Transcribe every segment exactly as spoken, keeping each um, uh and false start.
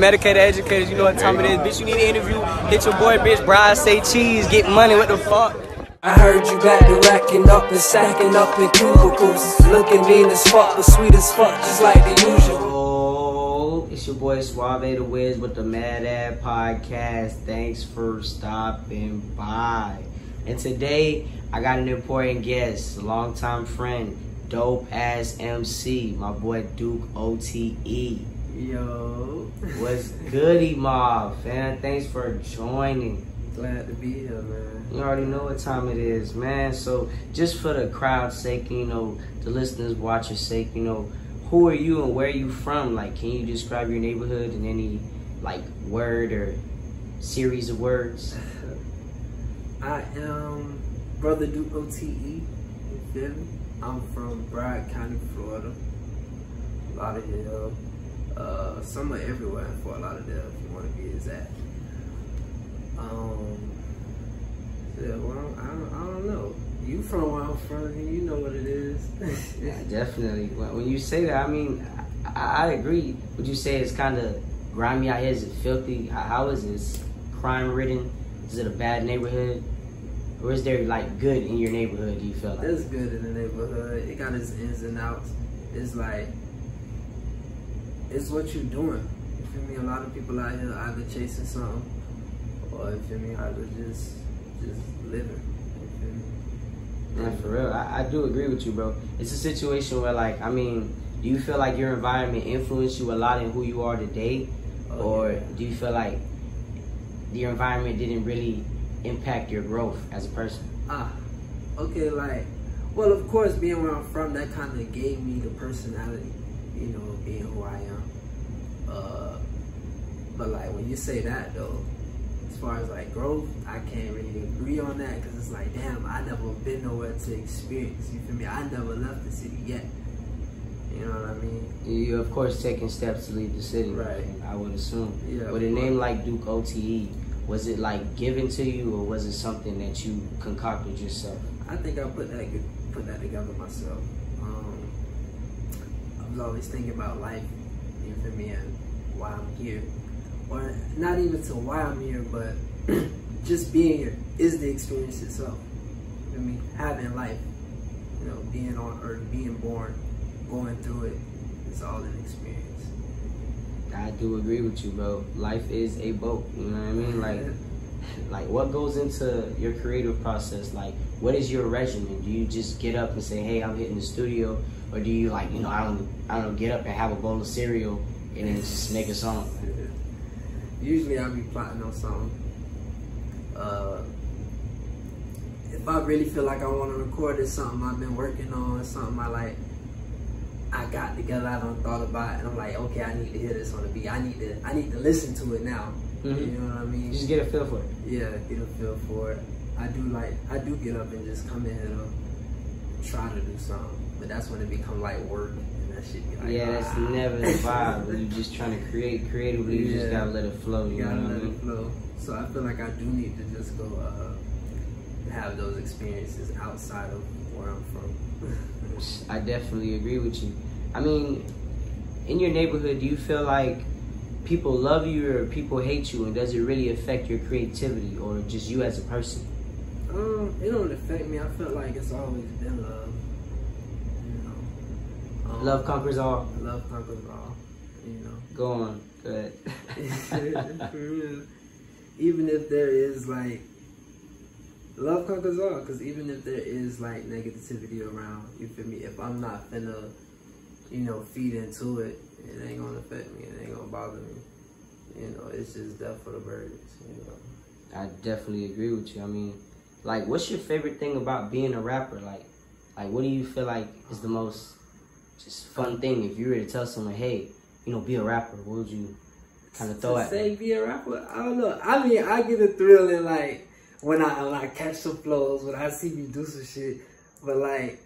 Medicated Educators, you know what time it is. Bitch, you need an interview, hit your boy, bitch. Bride say cheese, get money, what the fuck? I heard you got to racking up and stacking up in cubicles. Looking mean as fuck, but sweet as fuck, just like the usual. It's your boy Suave the Wiz with the Mad Ad Podcast. Thanks for stopping by. And today, I got an important guest, a longtime friend, dope-ass M C, my boy Duke O T E. Yo. What's good, Imano, man? Thanks for joining. Glad to be here, man. You already know what time it is, man. So just for the crowd's sake, you know, the listeners, watchers' sake, you know, who are you and where are you from? Like, can you describe your neighborhood in any, like, word or series of words? I am Brother Duke O T E, you feel me? I'm from Broward County, Florida, Lauderhill, uh, somewhere everywhere in Fort Lauderdale, if you want to be exact. Um, yeah, well, I don't, I don't know. You from where I'm from, and you know what it is. Yeah, definitely. When you say that, I mean, I, I agree. Would you say it's kind of grimy out here? Is it filthy? How is this crime-ridden? Is it a bad neighborhood? Or is there, like, good in your neighborhood, do you feel like? There's good in the neighborhood. It got its ins and outs. It's like, it's what you're doing. You feel me? A lot of people out here either chasing something or, you feel me, either just, just living. You feel me? Yeah, for real. I, I do agree with you, bro. It's a situation where, like, I mean, do you feel like your environment influenced you a lot in who you are today? Oh, or yeah. Do you feel like your environment didn't really impact your growth as a person? Ah, okay, like, well, of course, being where I'm from, that kind of gave me the personality, you know, being who I am. Uh, but, like, when you say that, though, as far as, like, growth, I can't really agree on that because it's like, damn, I never been nowhere to experience, you feel me? I never left the city yet, you know what I mean? You're, of course, taking steps to leave the city, right? I would assume. Yeah, with a name like Duke O T E, was it like given to you, or was it something that you concocted yourself? I think I put that put that together myself. Um, I was always thinking about life, you feel me, and why I'm here, or not even to why I'm here, but just being here is the experience itself. You feel me, having life, you know, being on earth, being born, going through it, it's all an experience. I do agree with you, bro. Life is a boat, you know what I mean? Like, like what goes into your creative process? Like, what is your regimen? Do you just get up and say, hey, I'm hitting the studio? Or do you, like, you know, I don't, I don't get up and have a bowl of cereal and then just make a song? Usually I'll be plotting on something. Uh, if I really feel like I want to record, it's something I've been working on, something I like. I got together, I done thought about it, and I'm like, okay, I need to hear this on the beat. I need to, I need to listen to it now. Mm-hmm. You know what I mean? Just get a feel for it. Yeah, get a feel for it. I do like, I do get up and just come in here and try to do something, but that's when it become like work, and that shit be like, yeah, that's ah. never the vibe. You're just trying to create creatively. You yeah. just gotta let it flow. You, you gotta know what let I mean? It flow. So I feel like I do need to just go uh, have those experiences outside of where I'm from. I definitely agree with you. I mean, in your neighborhood, do you feel like people love you or people hate you, and does it really affect your creativity or just you as a person? Um, it don't affect me. I feel like it's always been love. You know, um, love conquers all. Love conquers all. You know. Go on. Go ahead. For real. Even if there is like. Love conquers all, because even if there is, like, negativity around, you feel me, if I'm not finna, you know, feed into it, it ain't gonna affect me, it ain't gonna bother me, you know, it's just death for the birds, you know. I definitely agree with you. I mean, like, what's your favorite thing about being a rapper? Like, like, what do you feel like is the most just fun thing if you were to tell someone, hey, you know, be a rapper, what would you kind of throw at them? To say be a rapper? I don't know. I mean, I get a thrill in, like, When I, when I catch some flows, when I see you do some shit. But, like,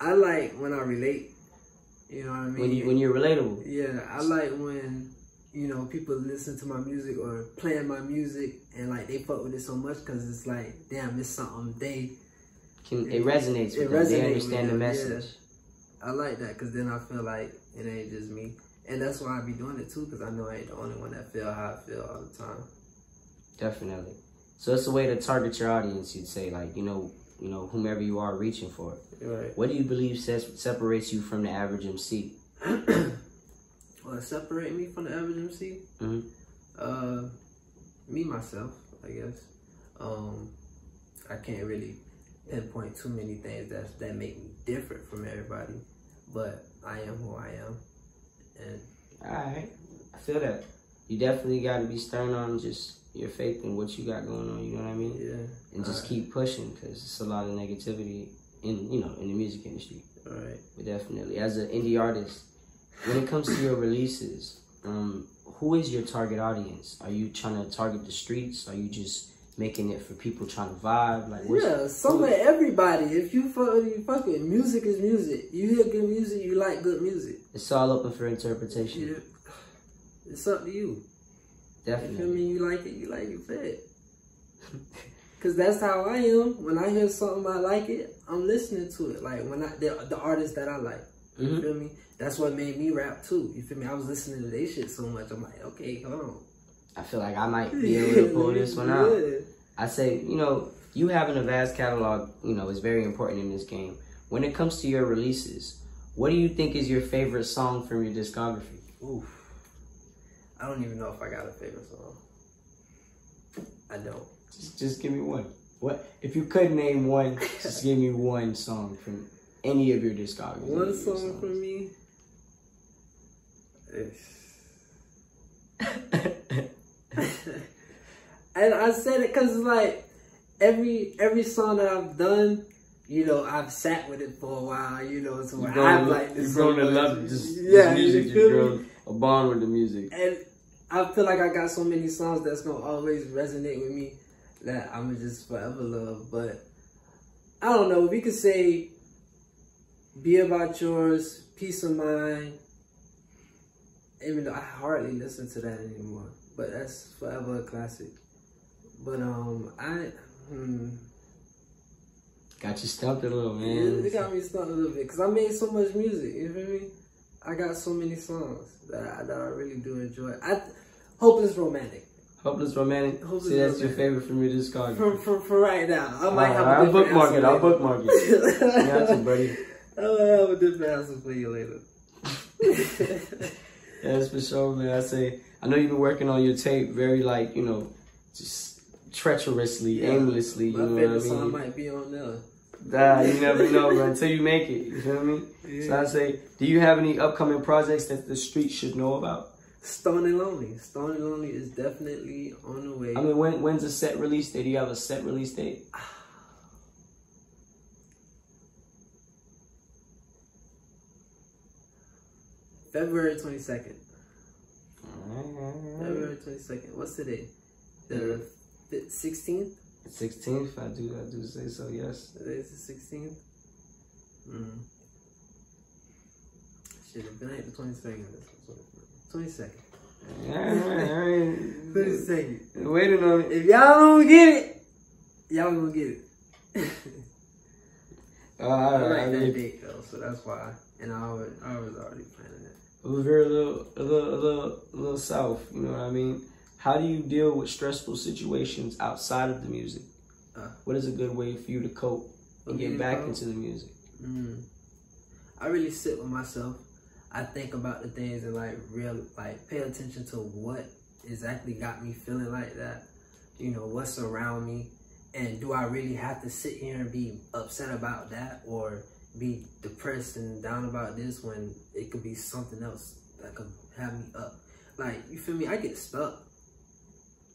I like when I relate. You know what I mean? When, you, when you're relatable. Yeah, I like when, you know, people listen to my music or playing my music and, like, they fuck with it so much because it's like, damn, it's something they... Can, it, it resonates with it them. Resonates they understand with them, the message. Yeah. I like that because then I feel like it ain't just me. And that's why I be doing it too, because I know I ain't the only one that feel how I feel all the time. Definitely. So it's a way to target your audience, you'd say, like, you know, you know, whomever you are reaching for. Right. What do you believe ses- separates you from the average M C? What separate me from the average M C? Mm-hmm. Uh, me, myself, I guess. Um, I can't really pinpoint too many things that that make me different from everybody, but I am who I am. And all right, I feel that. You definitely got to be stern on just your faith and what you got going on. You know what I mean? Yeah. And just right. keep pushing, because it's a lot of negativity in you know in the music industry. All right. But definitely, as an indie artist, when it comes to your releases, um, who is your target audience? Are you trying to target the streets? Are you just making it for people trying to vibe? Like, yeah, so with everybody. If you fuck, you fuck with music, is music. You hear good music, you like good music. It's all open for interpretation. Yeah. It's up to you. Definitely. You feel me? You like it, you like it, fit. Because that's how I am. When I hear something, I like it, I'm listening to it. Like, when I, the, the artists that I like. You mm-hmm. feel me? That's what made me rap, too. You feel me? I was listening to they shit so much. I'm like, okay, hold on. I feel like I might be able to pull this one out. Yeah. I say, you know, you having a vast catalog, you know, is very important in this game. When it comes to your releases, what do you think is your favorite song from your discography? Oof. I don't even know if I got a favorite song. I don't. Just, just give me one. What if you could name one? Just give me one song from any of your discography. One song from me. It's... And I said it because, like, every every song that I've done, you know, I've sat with it for a while, you know, so I've like this grown to love this, yeah, this music, just grown a bond with the music. And I feel like I got so many songs that's going to always resonate with me that I'm going to just forever love. But I don't know, we could say Be About Yours, Peace of Mind, even though I hardly listen to that anymore. But that's forever a classic. But um, I hmm. got you stumped a little, man. Yeah, it got me stumped a little bit because I made so much music. You feel me? I got so many songs that I, that I really do enjoy. I Hopeless Romantic. Hopeless Romantic. Hopeless See, that's romantic. Your favorite from your discography. For, for for right now, I might uh, have. I'll bookmark it. I'll bookmark it. Got you, buddy. I'll have a different answer for you later. That's for sure, man. I say, I know you've been working on your tape very, like, you know, just treacherously, yeah, aimlessly. You my know favorite what I mean? Song might be on there. Nah, you never know, bro, until you make it. You feel me? Yeah. So I say, do you have any upcoming projects that the street should know about? Stoning Lonely. Stoning Lonely is definitely on the way. I mean, when when's a set release date? Do you have a set release date? February twenty-second. Right. February twenty-second. What's today? The sixteenth? The sixteenth, I do I do say so, yes. Today's the sixteenth? Mm. Shit, if it ain't the twenty-second, that's the twenty-second. twenty-second. twenty-second. Waiting on it. If y'all don't get it, y'all gonna get it. uh, I like that date, though, so that's why. And I was, I was already planning it. We're a little, a little, a little, a little south. You know what I mean? How do you deal with stressful situations outside of the music? Uh, what is a good way for you to cope and get back cope? into the music? Mm. I really sit with myself. I think about the things and like real, like pay attention to what exactly got me feeling like that. You know, what's around me, and do I really have to sit here and be upset about that, or be depressed and down about this when it could be something else that could have me up? Like, you feel me? I get stuck.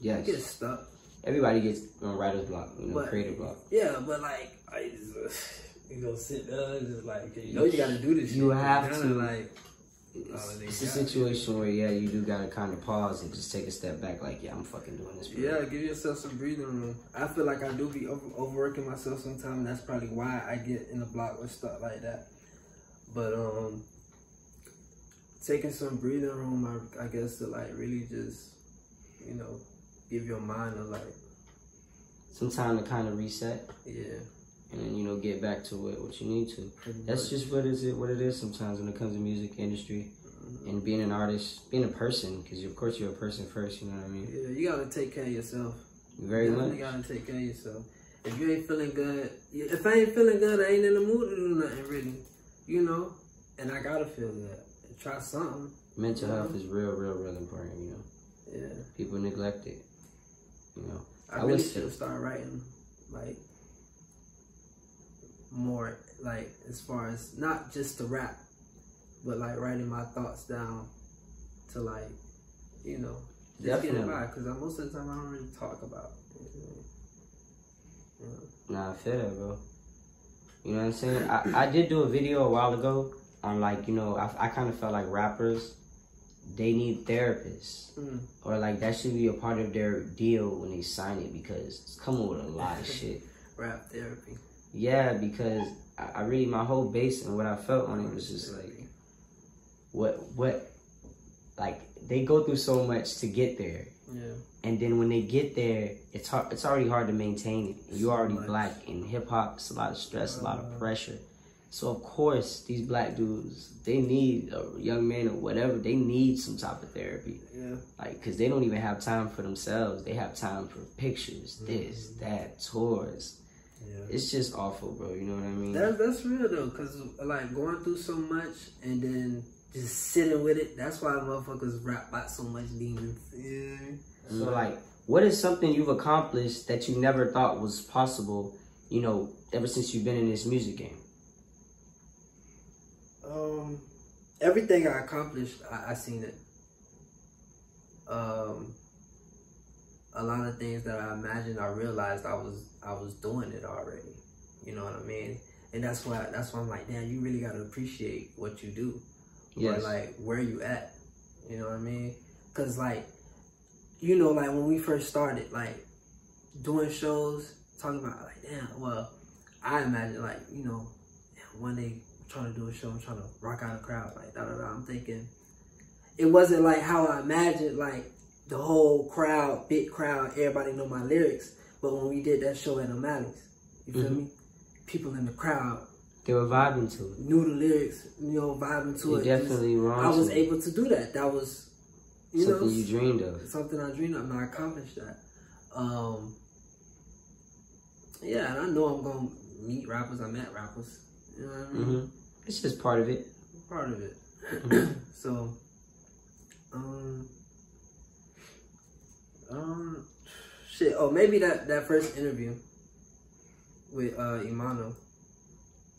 Yeah, I get stuck. Everybody gets on writer's block, you know, but, creative block. Yeah, but like, I just, uh, you know, sit there and just like, you know, you gotta do this. You shit. have you know, to. Like, it's, it's a situation where, yeah, you do gotta kind of pause and just take a step back. Like, yeah, I'm fucking doing this. Yeah, me. Give yourself some breathing room. I feel like I do be over overworking myself sometimes. That's probably why I get in the block with stuff like that. But um, taking some breathing room, I, I guess, to like really just, you know, give your mind a like some time to kind of reset. Yeah. And then, you know, get back to what, what you need to. That's just what is it what it is sometimes when it comes to music industry. Mm-hmm. And being an artist, being a person, because of course you're a person first, you know what I mean? Yeah, you gotta take care of yourself. Very you gotta, much. You gotta take care of yourself. If you ain't feeling good, if I ain't feeling good, I ain't in the mood to do nothing really, you know? And I gotta feel good. Try something. Mental health know? is real, real, real important, you know? Yeah. People neglect it, you know? I, I really should start writing, like, more, like, as far as, not just the rap, but like writing my thoughts down to like, you know, just Definitely. Get it by. Because most of the time I don't really talk about it. You know? Nah, I feel that, bro. You know what I'm saying? I, I did do a video a while ago on like, you know, I, I kind of felt like rappers, they need therapists. Mm. Or like that should be a part of their deal when they sign it, because it's coming with a lot of shit. Rap therapy. Yeah, because I, I really, my whole base and what I felt on it was just like, What, what, like, they go through so much to get there. Yeah. And then when they get there, it's hard, it's already hard to maintain it. You're so already much. Black, and hip-hop, it's a lot of stress, uh, a lot of pressure. So, of course, these black dudes, they need, a young man or whatever, they need some type of therapy. Yeah. Like, because they don't even have time for themselves. They have time for pictures, mm-hmm. this, that, tours. Yeah. It's just awful, bro, you know what I mean? That, that's real, though, because, like, going through so much and then... just sitting with it. That's why motherfuckers rap about so much demons. Yeah. So like, what is something you've accomplished that you never thought was possible, you know, ever since you've been in this music game? Um, everything I accomplished, I, I seen it. Um, a lot of things that I imagined, I realized I was I was doing it already. You know what I mean? And that's why that's why I'm like, damn, you really gotta appreciate what you do. Yes. Or like where you at, you know what I mean? Cause like, you know, like when we first started, like doing shows, talking about like, damn, well, I imagine like, you know, one day I'm trying to do a show, I'm trying to rock out a crowd, like da da da. I'm thinking it wasn't like how I imagined, like the whole crowd, big crowd, everybody know my lyrics. But when we did that show at O'Malley's, you feel mm-hmm. me? People in the crowd. They were vibing to it. Knew the lyrics, you know, vibing to You're it. definitely wrong. I was to able to do that. That was, you something know. Something you dreamed of. Something I dreamed of, and I accomplished that. Um, yeah, and I know I'm going to meet rappers. I met rappers. You know what I mean? Mm-hmm. It's just part of it. Part of it. Mm-hmm. So, um, um, shit. Oh, maybe that, that first interview with uh, Imano.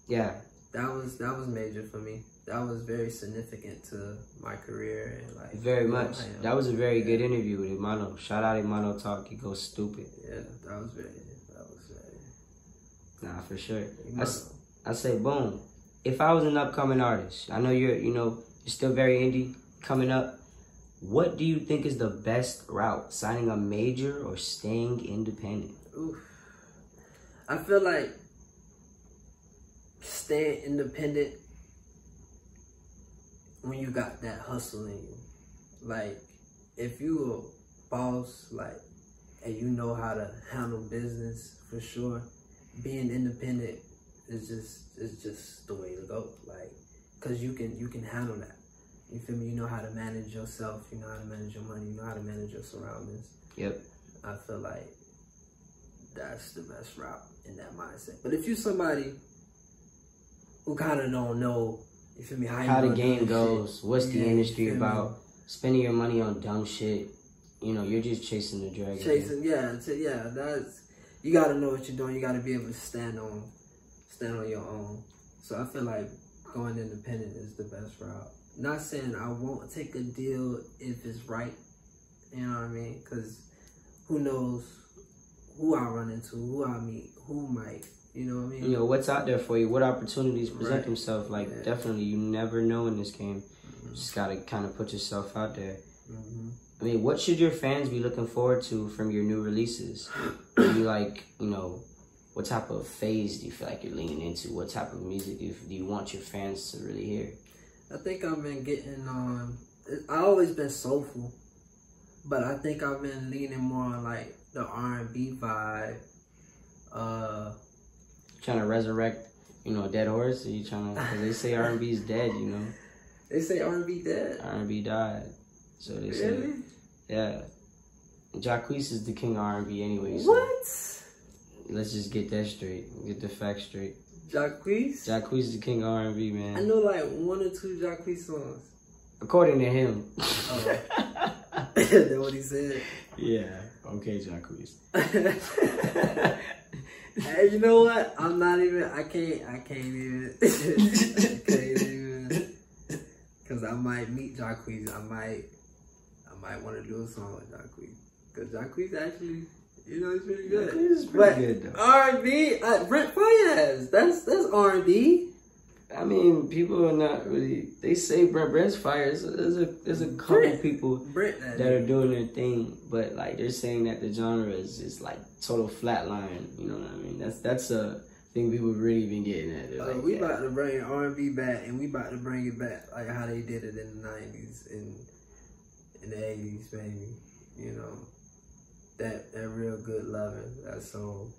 Yeah, that was that was major for me. That was very significant to my career and like very much. That was a very yeah. good interview with Imano. Shout out Imano Talk. He goes stupid. Yeah, that was very. That was very. Nah, for sure. I, I say boom. If I was an upcoming artist, I know you're you know you're still very indie coming up. What do you think is the best route? Signing a major or staying independent? Oof. I feel like. Staying independent when you got that hustle in you. Like, if you a boss, like, and you know how to handle business for sure, being independent is just is just the way to go. Like, cause you can you can handle that. You feel me? You know how to manage yourself. You know how to manage your money. You know how to manage your surroundings. Yep. I feel like that's the best route in that mindset. But if you somebody who kind of don't know, you feel me, how, how the game goes, shit. What's yeah, the industry about, me? Spending your money on dumb shit, you know, you're just chasing the dragon. Chasing, yeah, yeah, that's, you got to know what you're doing, you got to be able to stand on, stand on your own. So I feel like going independent is the best route. Not saying I won't take a deal if it's right, you know what I mean, because who knows who I run into, who I meet, who might. You know what I mean? You know, what's out there for you? What opportunities present right. themselves? Like, yeah. definitely, you never know in this game. Mm-hmm. You just got to kind of put yourself out there. Mm-hmm. I mean, what should your fans be looking forward to from your new releases? Maybe, like, you know, what type of phase do you feel like you're leaning into? What type of music do you, do you want your fans to really hear? I think I've been getting on... Um, I've always been soulful, but I think I've been leaning more on, like, the R and B vibe. Uh... Trying to resurrect, you know, a dead horse? Are you trying to, because they say R and B is dead, you know? They say R and B dead. R and B died. So they really? say. Yeah. Jacquees is the king of R and B anyway. So what? Let's just get that straight. Get the facts straight. Jacquees? Jacquees is the king of R and B, man. I know like one or two Jacquees songs. According to him. Oh. That's what he said. Yeah. Okay, Jacquees. Hey, you know what? I'm not even. I can't. I can't even. I can't even. Cause I might meet Jacquees. I might. I might want to do a song with Jacquees. Cause Jacquees actually, you know, it's pretty good. Jacquees is pretty good though. R and B. Uh, Brent Fires. That's that's R and B. I mean, people are not really. They say Brent Brent Fires. There's a there's a couple Brent, people Brent, that dude. are doing their thing, but like they're saying that the genre is just like total flatline. You know what I mean? That's that's a thing people really been getting at. Uh, like, we yeah. about to bring R and B back, and we about to bring it back like how they did it in the nineties and in the eighties, baby. You know, that that real good loving, that soul.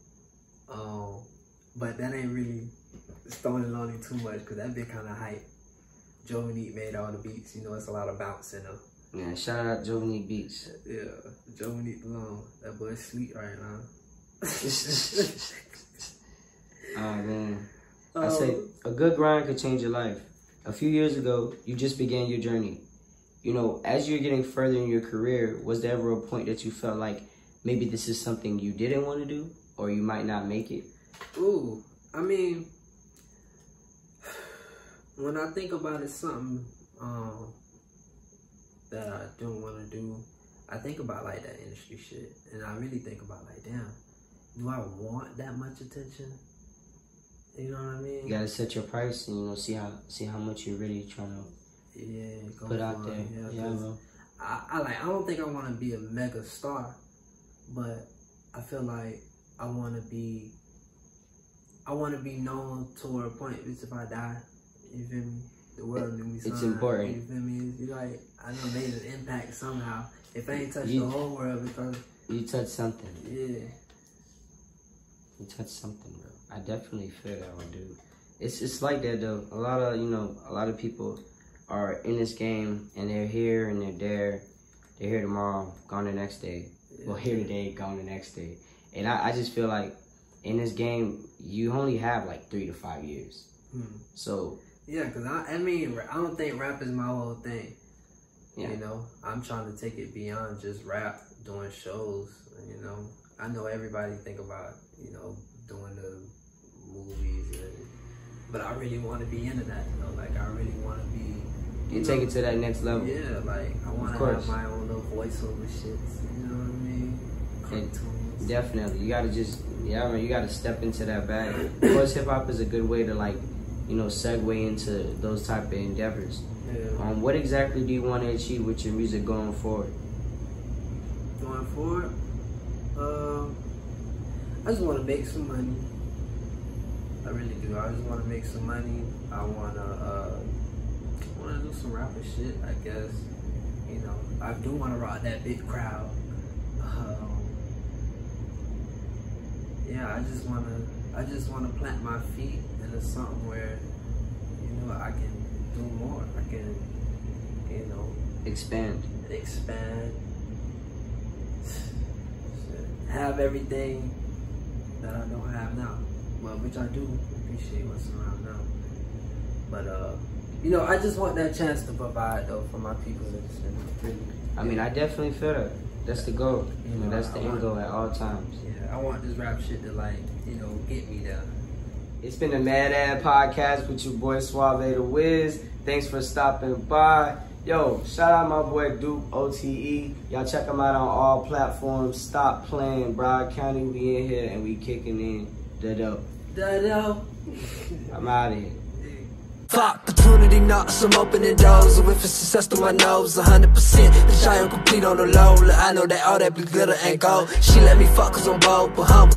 Um, but that ain't really. Stoning Lonely too much because that been kind of hype. Jovenique made all the beats, you know, it's a lot of bounce in them. Yeah, shout out Jovenique Beats. Yeah, Jovenique alone. That boy's sleep right now. Oh man. Um, I say a good grind could change your life. A few years ago, you just began your journey. You know, as you're getting further in your career, was there ever a point that you felt like maybe this is something you didn't want to do or you might not make it? Ooh, I mean, when I think about it, something um, that I don't want to do, I think about like that industry shit, and I really think about like, damn, do I want that much attention? You know what I mean? You gotta set your price, and you know, see how see how much you're really trying to yeah go put out on. there. Yeah, yeah bro. I, I like I don't think I want to be a mega star, but I feel like I want to be I want to be known to a point. It's if I die. You feel me? The world knew me somehow. It's important. You feel me? It's like, I know made an impact somehow. If I ain't touched you, the whole world, because... You touched something. Yeah. You touched something, bro. I definitely feel that one, dude. It's, it's like that, though. A lot of, you know, a lot of people are in this game, and they're here, and they're there. They're here tomorrow, gone the next day. Yeah. Well, here today, gone the next day. And I, I just feel like, in this game, you only have, like, three to five years. Hmm. So... Yeah, because I, I mean, I don't think rap is my whole thing. Yeah. You know, I'm trying to take it beyond just rap, doing shows, you know. I know everybody think about, you know, doing the movies, and, but I really want to be into that, you know. Like, I really want to be... You, you take know, it to that next level. Yeah, like, I want to have my own little voiceover shits, you know what I mean? Cartoons. Definitely. You got to just, yeah, I mean, you got to step into that bag. Of course, hip-hop is a good way to, like, you know, segue into those type of endeavors. Yeah. Um, what exactly do you want to achieve with your music going forward? Going forward? Um, I just want to make some money. I really do. I just want to make some money. I want to uh, want to do some rapper shit, I guess. You know, I do want to rock that big crowd. Um, yeah, I just want to I just want to plant my feet into something where, you know, I can do more. I can, you know, expand, expand, have everything that I don't have now. Well, which I do appreciate what's around now. But uh, you know, I just want that chance to provide though for my people. I mean, I definitely feel that. That's the goal. You know, that's the end goal at all times. Yeah, I want this rap shit to like, you know, get me there. It's been the Mad Ad Podcast with your boy Suave the Wiz. Thanks for stopping by. Yo, shout out my boy Duke O T E. Y'all check him out on all platforms. Stop playing, Broward County. We in here and we kicking in. Da-do. Da-do. I'm out of here. Fuck opportunity knocks, I'm opening doors. And with a success to my nose, one hundred percent. Bitch, I am complete on the low. Look, I know that all that be glitter ain't gold. She let me fuck cause I'm bold, but humble.